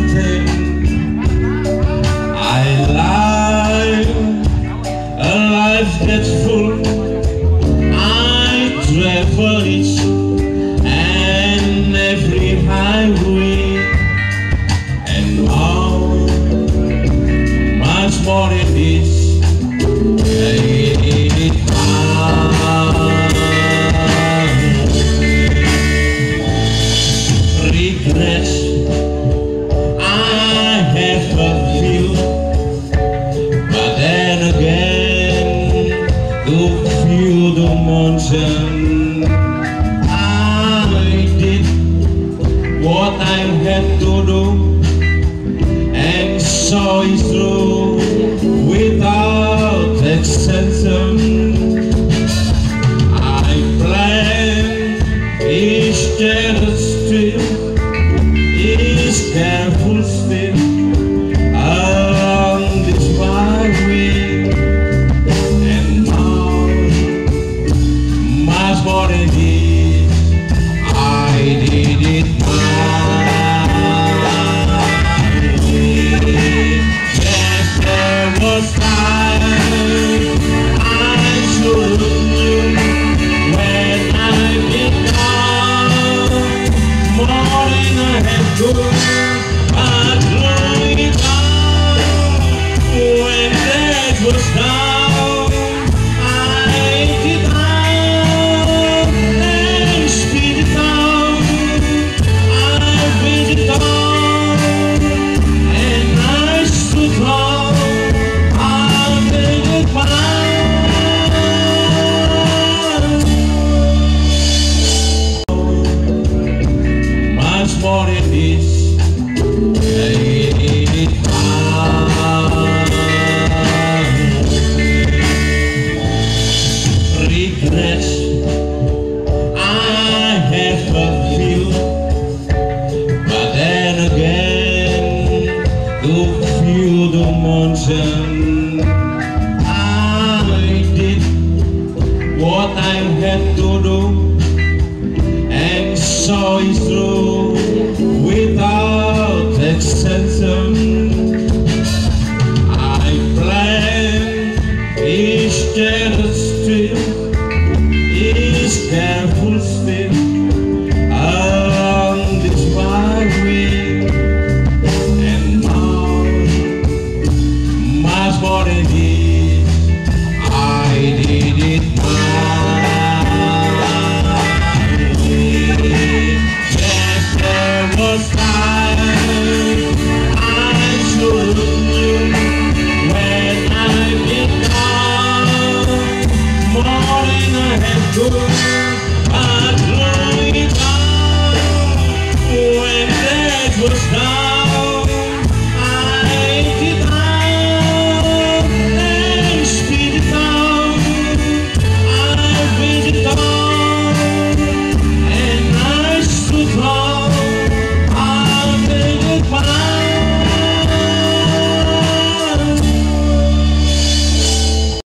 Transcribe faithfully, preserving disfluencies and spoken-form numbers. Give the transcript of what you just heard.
I did what I had to do, and saw it through without exception. I planned each careful step, each careful step.